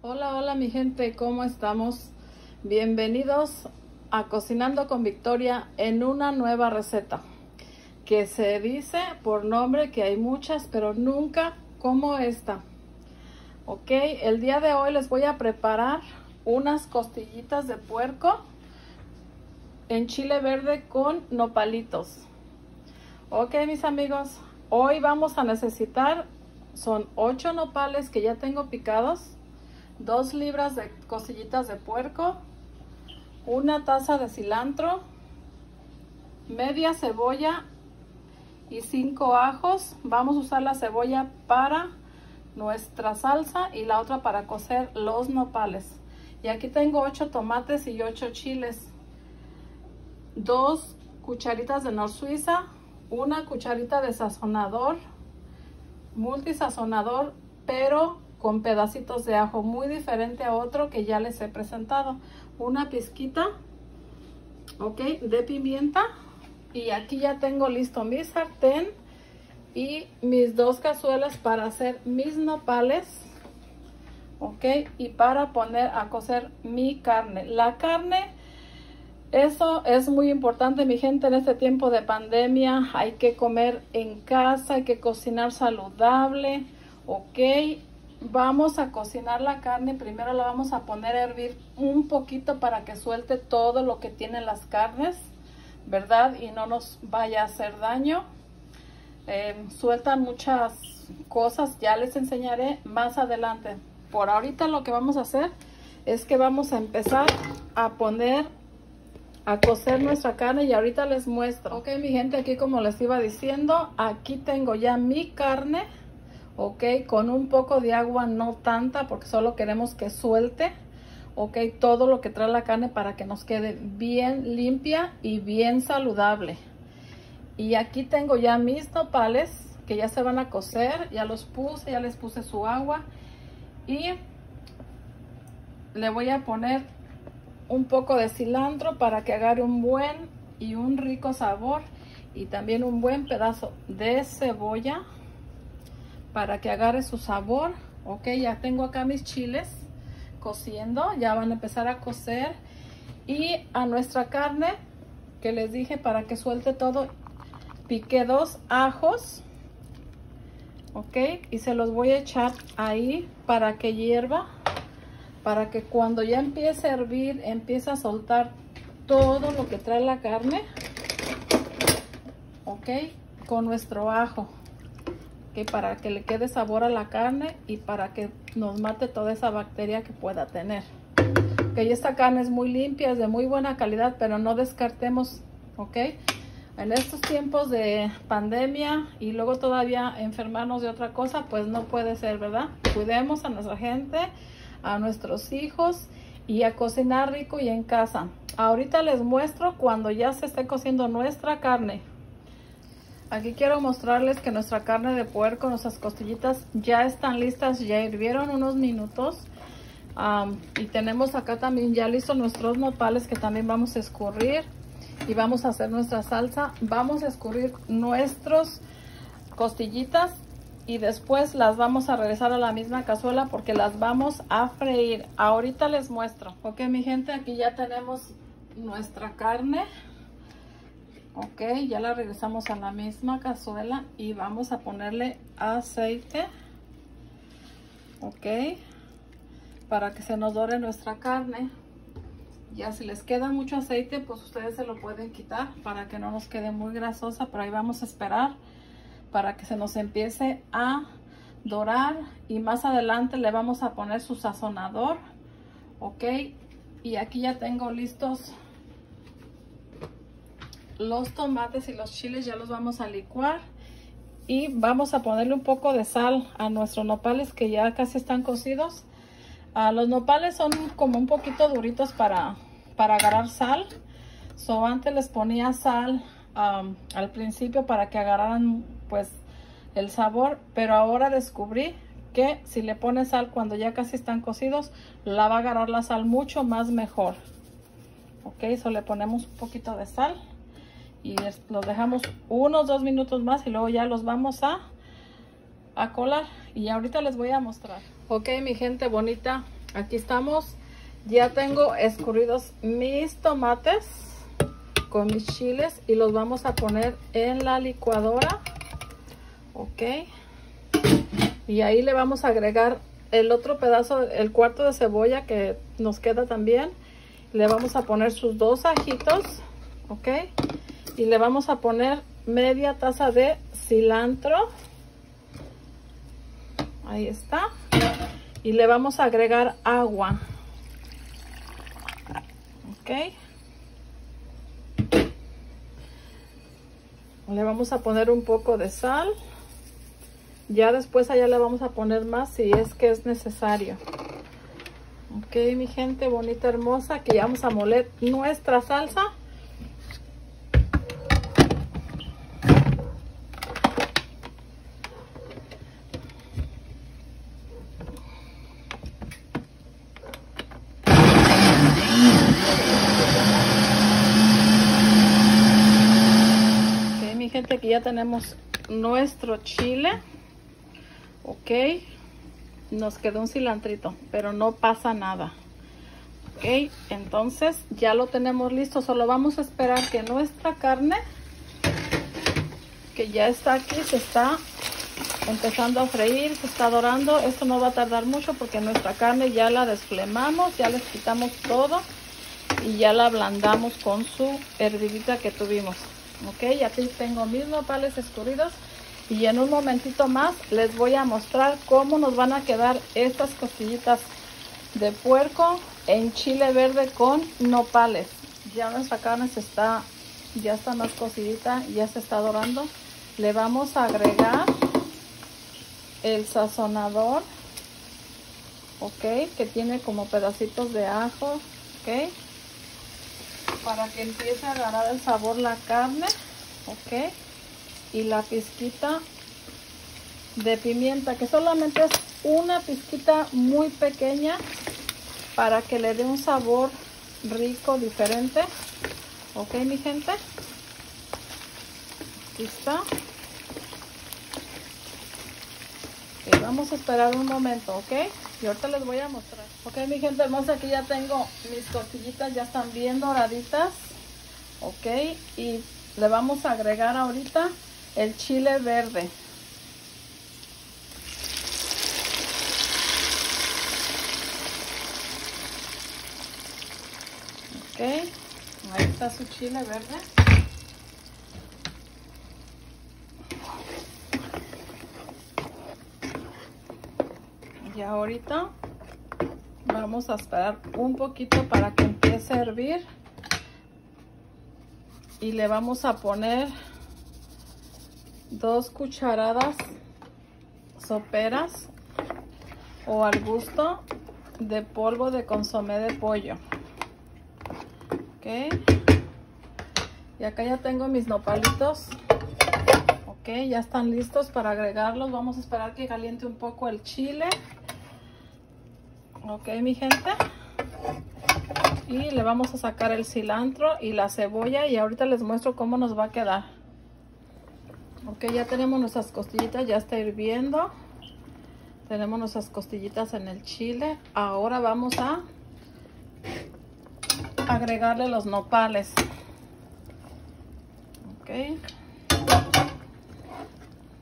Hola, hola mi gente, ¿cómo estamos? Bienvenidos a Cocinando con Victoria en una nueva receta que se dice por nombre que hay muchas, pero nunca como esta. Ok, el día de hoy les voy a preparar unas costillitas de puerco en chile verde con nopalitos. Ok, mis amigos, hoy vamos a necesitar, son 8 nopales que ya tengo picados, 2 libras de costillitas de puerco, una taza de cilantro, media cebolla y 5 ajos. Vamos a usar la cebolla para nuestra salsa y la otra para cocer los nopales. Y aquí tengo 8 tomates y 8 chiles, 2 cucharitas de norsuiza, una cucharita de sazonador, multi sazonador, pero con pedacitos de ajo, muy diferente a otro que ya les he presentado. Una pizquita, ok, de pimienta. Y aquí ya tengo listo mi sartén y mis 2 cazuelas para hacer mis nopales, ok, y para poner a cocer mi carne. La carne, eso es muy importante, mi gente, en este tiempo de pandemia hay que comer en casa, hay que cocinar saludable, ok. Vamos a cocinar la carne, primero la vamos a poner a hervir un poquito para que suelte todo lo que tienen las carnes, ¿verdad? Y no nos vaya a hacer daño. Sueltan muchas cosas, ya les enseñaré más adelante. Por ahorita lo que vamos a hacer es que vamos a empezar a poner a cocer nuestra carne y ahorita les muestro. Ok, mi gente, aquí como les iba diciendo, aquí tengo ya mi carne. Ok, con un poco de agua, no tanta, porque solo queremos que suelte, ok, todo lo que trae la carne para que nos quede bien limpia y bien saludable. Y aquí tengo ya mis nopales que ya se van a cocer, ya los puse, ya les puse su agua. Y le voy a poner un poco de cilantro para que agarre un buen y un rico sabor. Y también un buen pedazo de cebolla para que agarre su sabor. Ok, ya tengo acá mis chiles cociendo, ya van a empezar a cocer. Y a nuestra carne, que les dije para que suelte todo, piqué 2 ajos, ok, y se los voy a echar ahí para que hierva, para que cuando ya empiece a hervir, empiece a soltar todo lo que trae la carne, ok, con nuestro ajo, para que le quede sabor a la carne y para que nos mate toda esa bacteria que pueda tener. Ok, esta carne es muy limpia, es de muy buena calidad, pero no descartemos, ok, en estos tiempos de pandemia y luego todavía enfermarnos de otra cosa, pues no puede ser, ¿verdad? Cuidemos a nuestra gente, a nuestros hijos y a cocinar rico y en casa. Ahorita les muestro cuando ya se esté cociendo nuestra carne. Aquí quiero mostrarles que nuestra carne de puerco, nuestras costillitas ya están listas, ya hirvieron unos minutos. Y tenemos acá también ya listos nuestros nopales que también vamos a escurrir y vamos a hacer nuestra salsa. Vamos a escurrir nuestras costillitas y después las vamos a regresar a la misma cazuela porque las vamos a freír. Ahorita les muestro. Ok, mi gente, aquí ya tenemos nuestra carne. Ok, ya la regresamos a la misma cazuela y vamos a ponerle aceite, ok, para que se nos dore nuestra carne. Ya si les queda mucho aceite, pues ustedes se lo pueden quitar para que no nos quede muy grasosa, pero ahí vamos a esperar para que se nos empiece a dorar y más adelante le vamos a poner su sazonador, ok. Y aquí ya tengo listos los tomates y los chiles, ya los vamos a licuar y vamos a ponerle un poco de sal a nuestros nopales que ya casi están cocidos. Los nopales son como un poquito duritos para agarrar sal. So, antes les ponía sal al principio para que agarraran pues el sabor, pero ahora descubrí que si le pones sal cuando ya casi están cocidos, la va a agarrar la sal mucho más mejor. Ok, eso le ponemos un poquito de sal y los dejamos unos 2 minutos más y luego ya los vamos a colar y ahorita les voy a mostrar. Ok, mi gente bonita, Aquí estamos. Ya tengo escurridos mis tomates con mis chiles y los vamos a poner en la licuadora. Ok. Y ahí le vamos a agregar el otro pedazo, el cuarto de cebolla que nos queda también. Le vamos a poner sus dos ajitos. Ok. Y le vamos a poner media taza de cilantro. Ahí está. Y le vamos a agregar agua. Ok. Le vamos a poner un poco de sal. Ya después allá le vamos a poner más si es que es necesario. Ok, mi gente bonita, hermosa. Aquí ya vamos a moler nuestra salsa. Aquí ya tenemos nuestro chile. Ok, nos quedó un cilantrito, pero no pasa nada. Ok, entonces ya lo tenemos listo. Solo vamos a esperar que nuestra carne, que ya está aquí, se está empezando a freír, se está dorando. Esto no va a tardar mucho porque nuestra carne ya la desflemamos, ya les quitamos todo y ya la ablandamos con su hervidita que tuvimos. Ok, aquí tengo mis nopales escurridos y en un momentito más les voy a mostrar cómo nos van a quedar estas costillitas de puerco en chile verde con nopales. Ya nuestra carne ya está más cocidita, ya se está dorando. Le vamos a agregar el sazonador, ok, que tiene como pedacitos de ajo, ok, para que empiece a agarrar el sabor la carne, ok, y la pizquita de pimienta, que solamente es una pizquita muy pequeña para que le dé un sabor rico, diferente. Ok, mi gente, aquí está. Okay, vamos a esperar un momento, ok, y ahorita les voy a mostrar. Ok, mi gente hermosa, aquí ya tengo mis costillitas, ya están bien doraditas. Ok, y le vamos a agregar ahorita el chile verde. Ok, ahí está su chile verde. Y ahorita vamos a esperar un poquito para que empiece a hervir y le vamos a poner 2 cucharadas soperas o al gusto de polvo de consomé de pollo. Ok, y acá ya tengo mis nopalitos. Ok, ya están listos para agregarlos. Vamos a esperar que caliente un poco el chile. Ok, mi gente, y le vamos a sacar el cilantro y la cebolla y ahorita les muestro cómo nos va a quedar. Ok, ya tenemos nuestras costillitas, ya está hirviendo. Tenemos nuestras costillitas en el chile. Ahora vamos a agregarle los nopales. Ok,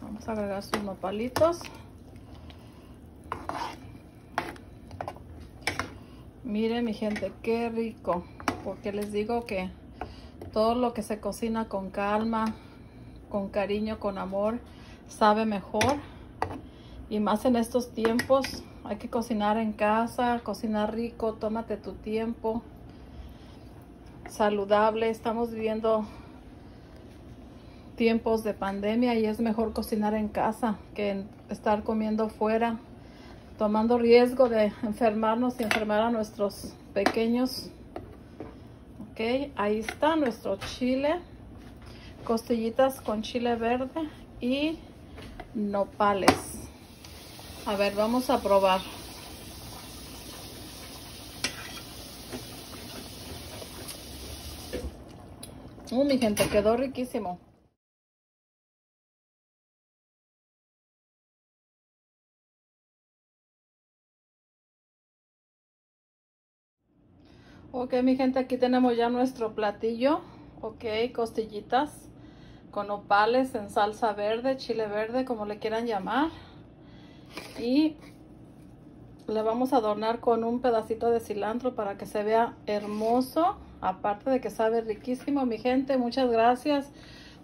vamos a agregar sus nopalitos. Miren, mi gente, qué rico, porque les digo que todo lo que se cocina con calma, con cariño, con amor, sabe mejor. Y más en estos tiempos, hay que cocinar en casa, cocinar rico, tómate tu tiempo, saludable. Estamos viviendo tiempos de pandemia y es mejor cocinar en casa que estar comiendo fuera, tomando riesgo de enfermarnos y enfermar a nuestros pequeños. Ok, ahí está nuestro chile, costillitas con chile verde y nopales. A ver, vamos a probar. Mi gente, quedó riquísimo. Ok, mi gente, aquí tenemos ya nuestro platillo. Ok, costillitas con nopales en salsa verde, chile verde, como le quieran llamar. Y la vamos a adornar con un pedacito de cilantro para que se vea hermoso. Aparte de que sabe riquísimo, mi gente. Muchas gracias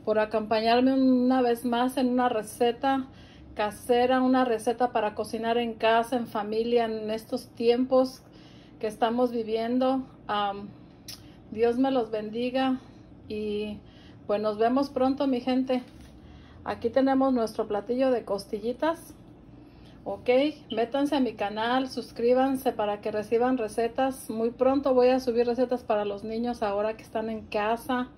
por acompañarme una vez más en una receta casera, una receta para cocinar en casa, en familia, en estos tiempos que estamos viviendo. Dios me los bendiga y pues nos vemos pronto, mi gente. Aquí tenemos nuestro platillo de costillitas. Ok, métanse a mi canal, suscríbanse para que reciban recetas. Muy pronto voy a subir recetas para los niños ahora que están en casa.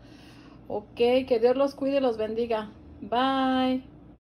Ok, que Dios los cuide y los bendiga. Bye.